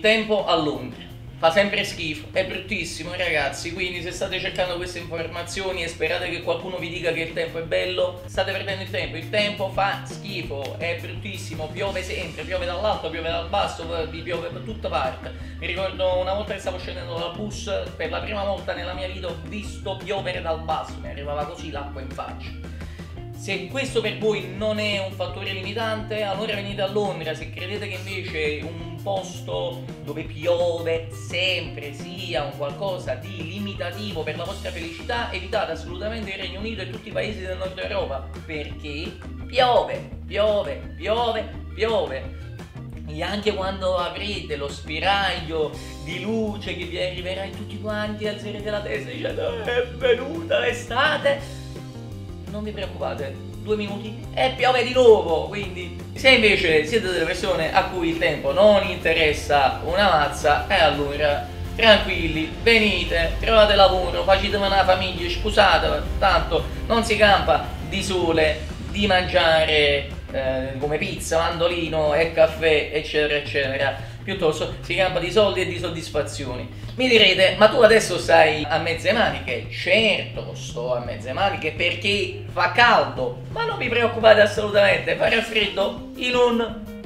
tempo a Londra. Fa sempre schifo, è bruttissimo ragazzi, quindi se state cercando queste informazioni e sperate che qualcuno vi dica che il tempo è bello, state perdendo il tempo fa schifo, è bruttissimo, piove sempre, piove dall'alto, piove dal basso, piove da tutta parte. Mi ricordo una volta che stavo scendendo dal bus, per la prima volta nella mia vita ho visto piovere dal basso, mi arrivava così l'acqua in faccia. Se questo per voi non è un fattore limitante, allora venite a Londra. Se credete che invece un posto dove piove sempre sia un qualcosa di limitativo per la vostra felicità, evitate assolutamente il Regno Unito e tutti i paesi del nord Europa, perché piove, piove, piove, piove. E anche quando avrete lo spiraglio di luce che vi arriverà e tutti quanti alzerete la testa dicendo è venuta l'estate, non vi preoccupate, 2 minuti e piove di nuovo. Quindi se invece siete delle persone a cui il tempo non interessa una mazza, e allora tranquilli, venite, trovate lavoro, facetemi una famiglia, scusatevi, tanto non si campa di sole, di mangiare come pizza, mandolino e caffè eccetera eccetera, piuttosto si campa di soldi e di soddisfazioni. Mi direte, ma tu adesso stai a mezze maniche? Certo, sto a mezze maniche perché fa caldo, ma non vi preoccupate assolutamente, farà freddo in un